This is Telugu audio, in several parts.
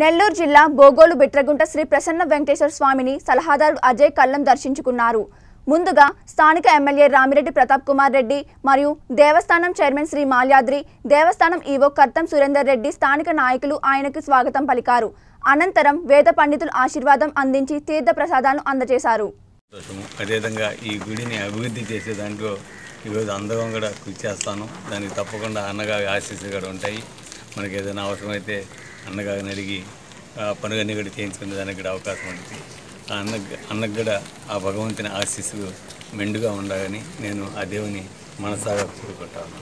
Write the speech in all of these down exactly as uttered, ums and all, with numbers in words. నెల్లూరు జిల్లా బోగోలు బిట్రగుంట శ్రీ ప్రసన్న వెంకటేశ్వర స్వామిని సలహాదారు అజయ్ కల్లం దర్శించుకున్నారు. ముందుగా స్థానిక ఎమ్మెల్యే రామిరెడ్డి ప్రతాప్ కుమార్ రెడ్డి మరియు దేవస్థానం చైర్మన్ శ్రీ మాల్యాద్రి, దేవస్థానం ఈవో కర్తం సురేందర్ రెడ్డి, స్థానిక నాయకులు ఆయనకు స్వాగతం పలికారు. అనంతరం వేద పండితుల ఆశీర్వాదం అందించి తీర్థ ప్రసాదాలను అందజేశారు. అదేవిధంగా ఈ గుడిని అభివృద్ధి చేసే దాంట్లో ఈరోజు అందరం కూడా కృషి చేస్తాను. దానికి తప్పకుండా అన్నగారి ఆశీస్సులు కూడా ఉంటాయి. మనకి ఏదైనా అవసరమైతే అన్నగారిని అడిగి పనుగన్నీ కూడా చేయించుకునే దానికి కూడా అవకాశం ఉంటుంది. ఆ అన్న అన్నకు కూడా ఆ భగవంతుని ఆశీస్సులు మెండుగా ఉండాలని నేను ఆ దేవుని మనసాగా కోరుకుంటాను.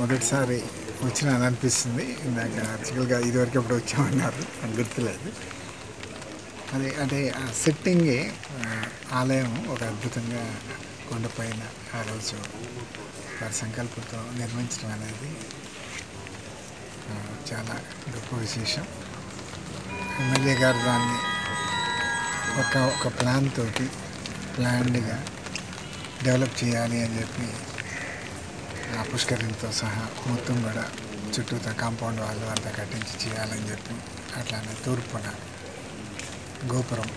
మొదటిసారి వచ్చినాను అనిపిస్తుంది. ఇందాక యాక్చువల్గా ఇదివరకు ఎప్పుడు వచ్చామన్నారు నాకు గుర్తులేదు. అది అంటే ఆ సెట్టింగే ఆలయం ఒక అద్భుతంగా కొండపైన ఆ రోజు వారి సంకల్పంతో నిర్మించడం అనేది చాలా గొప్ప విశేషం. ఎమ్మెల్యే గారు దాన్ని ఒక ఒక ప్లాన్ తోటి ప్లాన్డ్గా డెవలప్ చేయాలి అని చెప్పి ఆ పుష్కరిణితో సహా మొత్తం కూడా చుట్టూతో కాంపౌండ్ వాళ్ళు అంతా కట్టించి చేయాలని చెప్పి అట్లానే తూర్పున గోపురం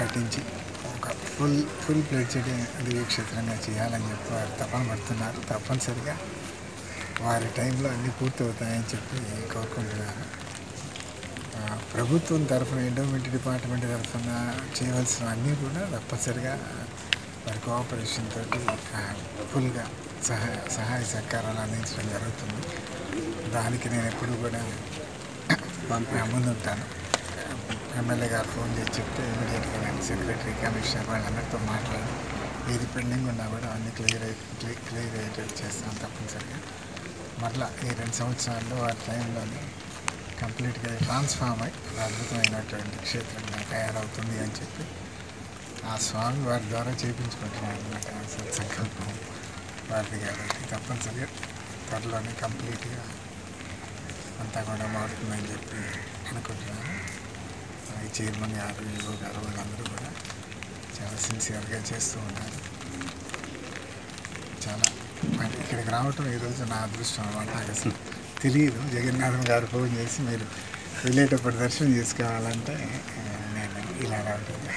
కట్టించి ఒక ఫుల్ ఫుల్ ప్లేటెడ్ దివ్యక్షేత్రంగా చేయాలని చెప్పి వారు తపన పడుతున్నారు. తప్పనిసరిగా వారి టైంలో అన్నీ పూర్తవుతాయని చెప్పి కోరుకుంటున్నాను. ప్రభుత్వం తరఫున ఎండోమెంట్ డిపార్ట్మెంట్ తరఫున చేయవలసిన అన్నీ కూడా తప్పనిసరిగా వారి కోఆపరేషన్ తోటి ఫుల్గా సహాయ సహాయ సహకారాలు అందించడం జరుగుతుంది. దానికి నేను ఎప్పుడు కూడా ముందుంటాను. ఎమ్మెల్యే గారు ఫోన్ చేసి చెప్తే ఇమీడియట్గా నేను సెక్రటరీ కమిషనర్ వాళ్ళందరితో మాట్లాడి ఏది పెండింగ్ ఉన్నా కూడా అన్నీ క్లియర్ అయి క్లియర్ క్లియర్ అయ్యేటట్టు చేస్తాను తప్పనిసరిగా. మరలా ఈ రెండు సంవత్సరాల్లో ఆ టైంలోనే కంప్లీట్గా ట్రాన్స్ఫార్మ్ అయ్యి అద్భుతమైనటువంటి క్షేత్రంగా తయారవుతుంది అని చెప్పి ఆ స్వామి వారి ద్వారా చేయించుకుంటున్నాను అన్నమాట. సత్సంకల్పం వారిది కాబట్టి తప్పనిసరిగా త్వరలోనే కంప్లీట్గా అంతా కూడా మారుతుందని చెప్పి అనుకుంటున్నాను. ఈ చైర్మన్ గారు ఈవో గారు వాళ్ళందరూ కూడా చాలా సిన్సియర్గా చేస్తూ ఉన్నారు. చాలా ఇక్కడికి రావటం ఈరోజు నా అదృష్టం అన్నమాట. నాకు అసలు తెలియదు. జగన్నాథన్ గారు ఫోన్ చేసి మీరు వెళ్ళేటప్పుడు దర్శనం చేసుకోవాలంటే నేను ఇలా రావటం